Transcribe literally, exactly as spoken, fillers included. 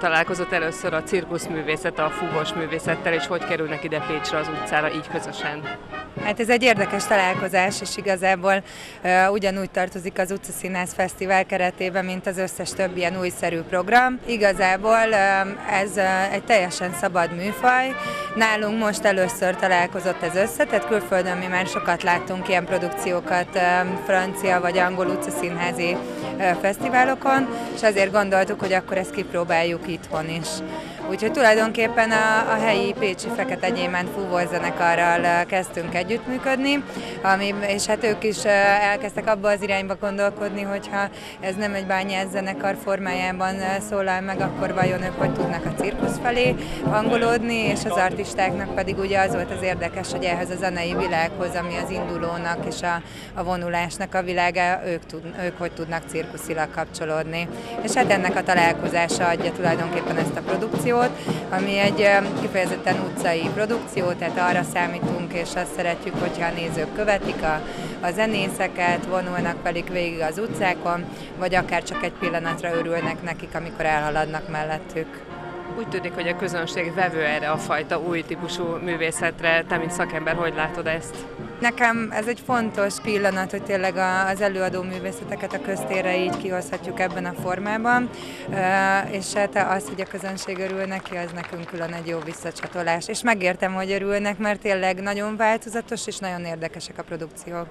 találkozott először a cirkuszművészet a fúvós művészettel, és hogy kerülnek ide Pécsre az utcára így közösen? Hát ez egy érdekes találkozás, és igazából uh, ugyanúgy tartozik az Utca Színház Fesztivál keretében, mint az összes több ilyen újszerű program. Igazából uh, ez uh, egy teljesen szabad műfaj. Nálunk most először találkozott ez össze, tehát külföldön mi már sokat láttunk ilyen produkciókat uh, francia vagy angol utcaszínházi uh, fesztiválokon, és azért gondoltuk, hogy akkor ezt kipróbáljuk itthon is. Úgyhogy tulajdonképpen a, a helyi pécsi Fekete Gyémánt fúvózenekarral kezdtünk együttműködni, ami, és hát ők is elkezdtek abba az irányba gondolkodni, hogyha ez nem egy bányász zenekar formájában szólal meg, akkor vajon ők hogy tudnak a cirkusz felé hangolódni, és az artistáknak pedig ugye az volt az érdekes, hogy ehhez a zenei világhoz, ami az indulónak és a, a vonulásnak a világa, ők, tud, ők hogy tudnak cirkuszilag kapcsolódni. És hát ennek a találkozása adja tulajdonképpen ezt a produkciót, ami egy kifejezetten utcai produkció, tehát arra számítunk, és azt szeretjük, hogyha a nézők követik a, a zenészeket, vonulnak pedig végig az utcákon, vagy akár csak egy pillanatra örülnek nekik, amikor elhaladnak mellettük. Úgy tűnik, hogy a közönség vevő erre a fajta új típusú művészetre. Te, mint szakember, hogy látod ezt? Nekem ez egy fontos pillanat, hogy tényleg az előadó művészeteket a köztérre így kihozhatjuk ebben a formában, és hát az, hogy a közönség örül neki, az nekünk külön egy jó visszacsatolás. És megértem, hogy örülnek, mert tényleg nagyon változatos és nagyon érdekesek a produkciók.